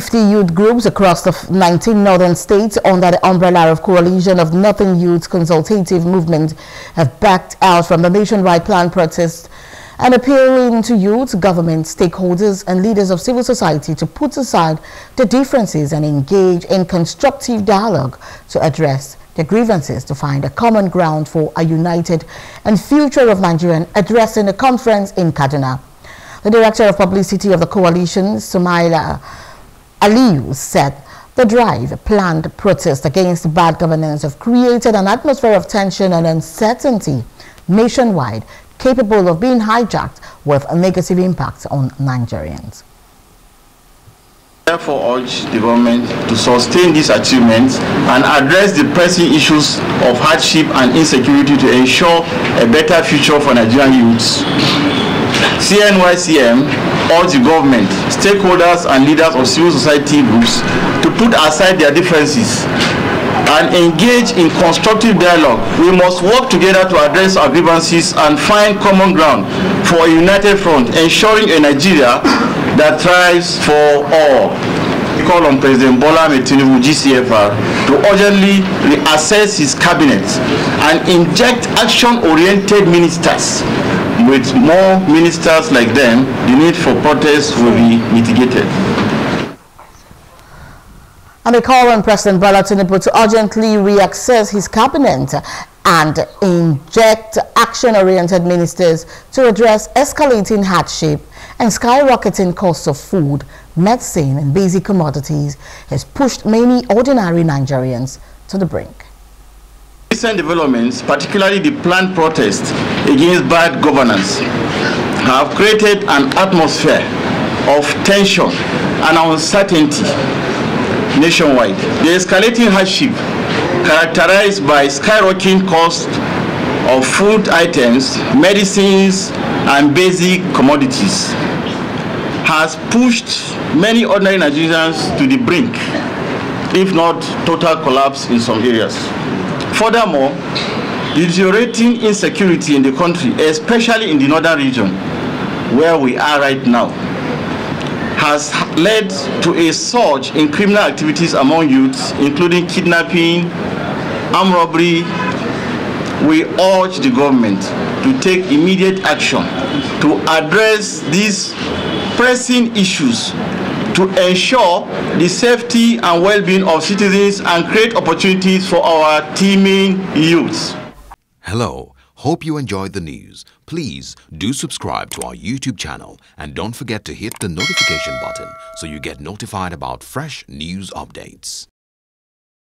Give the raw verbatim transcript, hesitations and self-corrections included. fifty youth groups across the nineteen northern states under the umbrella of Coalition of Northern Youths Consultative Movement have backed out from the nationwide planned protest and appealing to youth, government, stakeholders and leaders of civil society to put aside the differences and engage in constructive dialogue to address their grievances to find a common ground for a united and future of Nigerian addressing a conference in Kaduna. The Director of Publicity of the Coalition, Sumaila Aliyu, said the drive, planned protest against bad governance have created an atmosphere of tension and uncertainty nationwide, capable of being hijacked with a negative impact on Nigerians. Therefore, urge the government to sustain these achievements and address the pressing issues of hardship and insecurity to ensure a better future for Nigerian youths. C N Y C M urges the government, stakeholders and leaders of civil society groups to put aside their differences and engage in constructive dialogue. We must work together to address our grievances and find common ground for a united front, ensuring a Nigeria that thrives for all. We call on President Bola Tinubu, G C F R, to urgently reassess his cabinet and inject action-oriented ministers. With more ministers like them, the need for protests will be mitigated. And they call on President Bola Tinubu to urgently reaccess his cabinet and inject action-oriented ministers to address escalating hardship and skyrocketing costs of food, medicine and basic commodities has pushed many ordinary Nigerians to the brink. Recent developments, particularly the planned protests against bad governance, have created an atmosphere of tension and uncertainty nationwide. The escalating hardship, characterized by skyrocketing costs of food items, medicines, and basic commodities, has pushed many ordinary Nigerians to the brink, if not total collapse in some areas. Furthermore, deteriorating insecurity in the country, especially in the northern region, where we are right now, has led to a surge in criminal activities among youths, including kidnapping, armed robbery. We urge the government to take immediate action to address these pressing issues to ensure the safety and well-being of citizens and create opportunities for our teeming youths. Hello. Hope you enjoyed the news. Please do subscribe to our YouTube channel and don't forget to hit the notification button so you get notified about fresh news updates.